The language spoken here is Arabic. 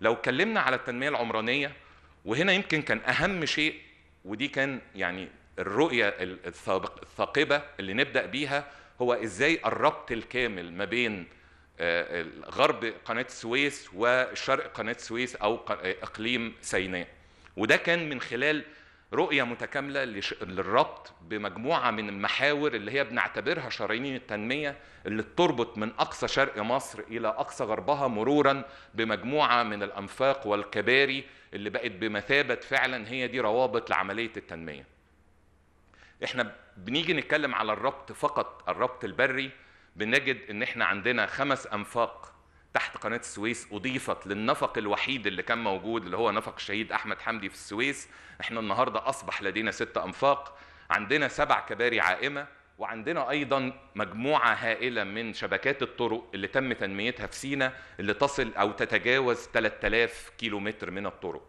لو اتكلمنا على التنميه العمرانيه، وهنا يمكن كان اهم شيء، ودي كان يعني الرؤيه الثاقبه اللي نبدا بيها، هو ازاي الربط الكامل ما بين غرب قناه السويس وشرق قناه السويس او اقليم سيناء. وده كان من خلال رؤيه متكامله للربط بمجموعه من المحاور اللي هي بنعتبرها شرايين التنميه، اللي بتربط من اقصى شرق مصر الى اقصى غربها، مرورا بمجموعه من الانفاق والكباري اللي بقت بمثابه فعلا هي دي روابط لعمليه التنميه. احنا بنيجي نتكلم على الربط، فقط الربط البري، بنجد ان احنا عندنا 5 انفاق تحت قناه السويس اضيفت للنفق الوحيد اللي كان موجود، اللي هو نفق الشهيد احمد حمدي في السويس. احنا النهارده اصبح لدينا 6 انفاق، عندنا 7 كباري عائمه، وعندنا ايضا مجموعه هائله من شبكات الطرق اللي تم تنميتها في سيناء، اللي تصل او تتجاوز 3000 كيلومتر من الطرق.